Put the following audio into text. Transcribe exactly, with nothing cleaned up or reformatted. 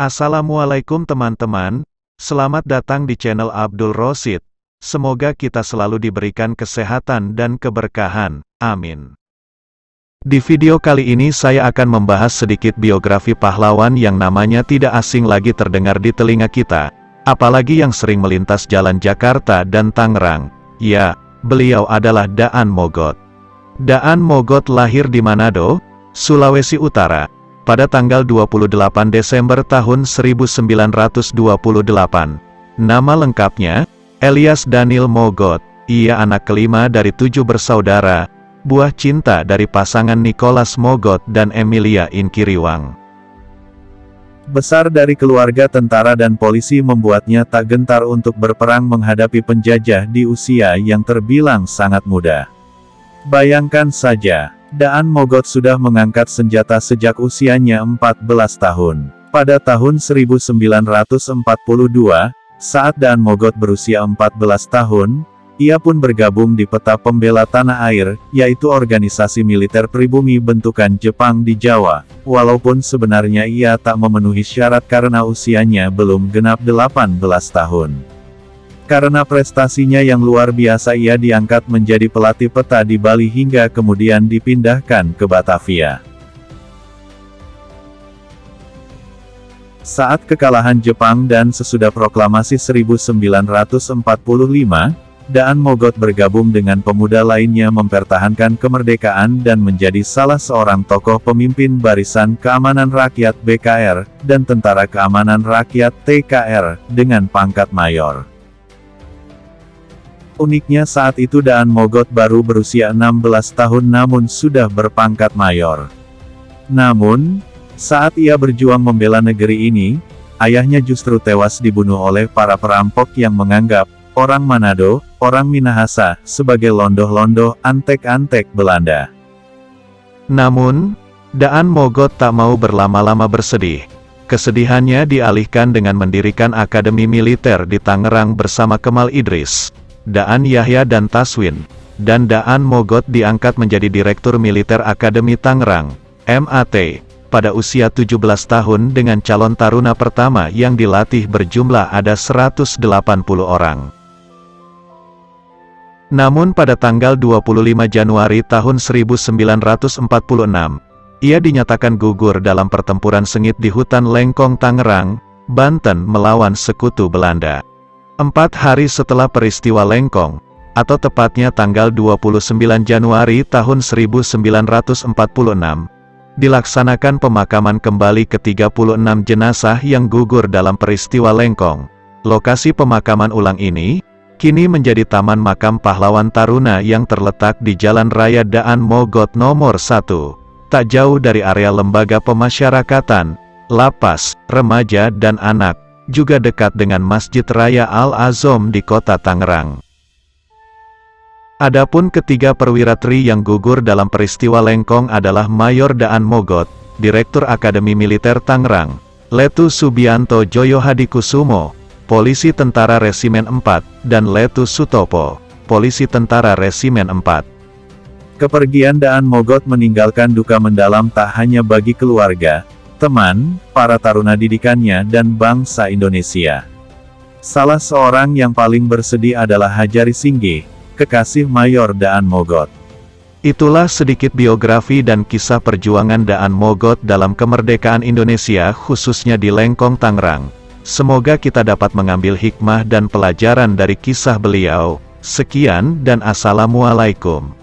Assalamualaikum teman-teman, selamat datang di channel Abdul Rosid. Semoga kita selalu diberikan kesehatan dan keberkahan. Amin. Di video kali ini saya akan membahas sedikit biografi pahlawan yang namanya tidak asing lagi terdengar di telinga kita, apalagi yang sering melintas jalan Jakarta dan Tangerang. Ya, beliau adalah Daan Mogot. Daan Mogot lahir di Manado, Sulawesi Utara, pada tanggal dua puluh delapan Desember tahun seribu sembilan ratus dua puluh delapan. Nama lengkapnya, Elias Daniel Mogot. Ia anak kelima dari tujuh bersaudara, buah cinta dari pasangan Nicolaas Mogot dan Emilia Inkiriwang. Besar dari keluarga tentara dan polisi membuatnya tak gentar untuk berperang menghadapi penjajah di usia yang terbilang sangat muda. Bayangkan saja, Daan Mogot sudah mengangkat senjata sejak usianya empat belas tahun. Pada tahun seribu sembilan ratus empat puluh dua, saat Daan Mogot berusia empat belas tahun, ia pun bergabung di Peta Pembela Tanah Air, yaitu organisasi militer pribumi bentukan Jepang di Jawa, walaupun sebenarnya ia tak memenuhi syarat karena usianya belum genap delapan belas tahun. Karena prestasinya yang luar biasa, ia diangkat menjadi pelatih peta di Bali hingga kemudian dipindahkan ke Batavia. Saat kekalahan Jepang dan sesudah proklamasi seribu sembilan ratus empat puluh lima, Daan Mogot bergabung dengan pemuda lainnya mempertahankan kemerdekaan dan menjadi salah seorang tokoh pemimpin Barisan Keamanan Rakyat B K R dan Tentara Keamanan Rakyat T K R dengan pangkat mayor. Uniknya saat itu Daan Mogot baru berusia enam belas tahun namun sudah berpangkat mayor. Namun, saat ia berjuang membela negeri ini, ayahnya justru tewas dibunuh oleh para perampok yang menganggap orang Manado, orang Minahasa, sebagai londoh-londoh antek-antek Belanda. Namun, Daan Mogot tak mau berlama-lama bersedih. Kesedihannya dialihkan dengan mendirikan akademi militer di Tangerang bersama Kemal Idris, Daan Yahya dan Taswin, dan Daan Mogot diangkat menjadi Direktur Militer Akademi Tangerang, M A T, pada usia tujuh belas tahun dengan calon taruna pertama yang dilatih berjumlah ada seratus delapan puluh orang. Namun pada tanggal dua puluh lima Januari tahun seribu sembilan ratus empat puluh enam, ia dinyatakan gugur dalam pertempuran sengit di hutan Lengkong Tangerang, Banten melawan sekutu Belanda. Empat hari setelah peristiwa Lengkong, atau tepatnya tanggal dua puluh sembilan Januari tahun seribu sembilan ratus empat puluh enam, dilaksanakan pemakaman kembali ke tiga puluh enam jenazah yang gugur dalam peristiwa Lengkong. Lokasi pemakaman ulang ini, kini menjadi Taman Makam Pahlawan Taruna yang terletak di Jalan Raya Daan Mogot nomor satu, tak jauh dari area Lembaga Pemasyarakatan, Lapas, Remaja dan Anak, juga dekat dengan Masjid Raya Al-Azom di kota Tangerang. Adapun ketiga perwira tri yang gugur dalam peristiwa Lengkong adalah Mayor Daan Mogot, Direktur Akademi Militer Tangerang, Letu Subianto Joyohadikusumo, Polisi Tentara Resimen empat, dan Letu Sutopo, Polisi Tentara Resimen empat. Kepergian Daan Mogot meninggalkan duka mendalam tak hanya bagi keluarga, teman, para taruna didikannya dan bangsa Indonesia. Salah seorang yang paling bersedih adalah Hajari Singgi, kekasih Mayor Daan Mogot. Itulah sedikit biografi dan kisah perjuangan Daan Mogot dalam kemerdekaan Indonesia khususnya di Lengkong Tangerang. Semoga kita dapat mengambil hikmah dan pelajaran dari kisah beliau. Sekian dan assalamualaikum.